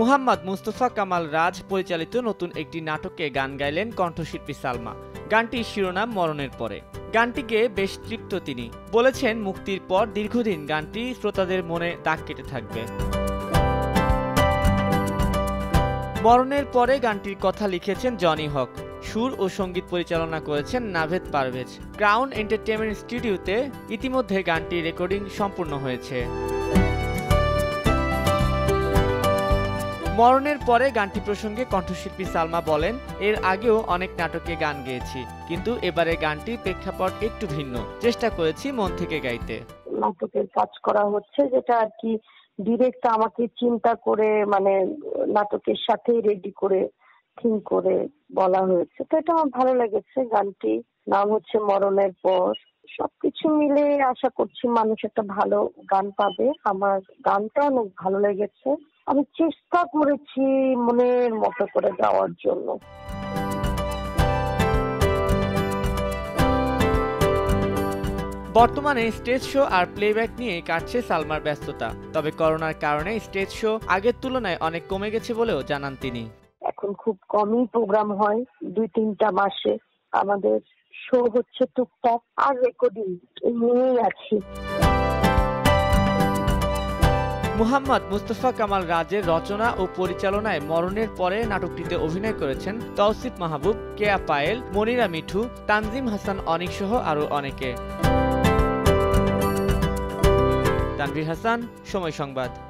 मुहम्मद मुस्तफा कमाल राज परिचालित नतून एक नाटके गान गाइलें कण्ठशिल्पी सालमा। गानटिर शिरोनाम मरणेर परे। गानটিকে বেশ তৃপ্ত তিনি বলেছেন, মুক্তির পর দীর্ঘদিন গানটি শ্রোতাদের মনে দাগ কেটে থাকবে। মরণের পরে গানটির কথা লিখেছেন জনি হক। সুর ও সঙ্গীত পরিচালনা করেছেন নাভেদ পারভেজ। ক্রাউন এন্টারটেইনমেন্ট স্টুডিওতে ইতিমধ্যে গানটির রেকর্ডিং সম্পূর্ণ হয়েছে। মরণের পরে গানটি প্রসঙ্গে কণ্ঠশিল্পী সালমা বলেন, এর আগেও অনেক নাটকে গান গেয়েছি, কিন্তু এবারে গানটি প্রেক্ষাপট একটু ভিন্ন, চেষ্টা করেছি মন থেকে গাইতে। নাটকের কাজ করা হচ্ছে, যেটা আর কি ডিরেক্ট আমাকে চিন্তা করে মানে নাটকের সাথেই রেডি করে থিম করে বলা হয়েছে, তো এটা আমার ভালো লেগেছে। গানটি নাম হচ্ছে মরণের পর। সবকিছু মিলে আশা করছি মানুষ একটা ভালো গান পাবে। আমার গানটা অনেক ভালো লেগেছে, আমি চেষ্টা করেছি মনের মতো করে গাওয়ার জন্য। বর্তমানে স্টেজ শো আর প্লেব্যাক নিয়ে কাটছে সালমার ব্যস্ততা। তবে করোনার কারণে স্টেজ শো আগের তুলনায় অনেক কমে গেছে বলেও জানান তিনি। এখন খুব কমই প্রোগ্রাম হয়, ২-৩টা মাসে আমাদের শো হচ্ছে টুকটাক, আর রেকর্ডিং নিয়েই আছি। মুহাম্মদ মুস্তফা কামাল রাজের রচনা ও পরিচালনায় মরণের পরে নাটকটিতে অভিনয় করেছেন তাওসিফ মাহবুব, কেয়া পায়েল, মনিরা মিঠু, তানজিম হাসান, অনিক সহ আরও অনেকে। তানভীর হাসান, সময় সংবাদ।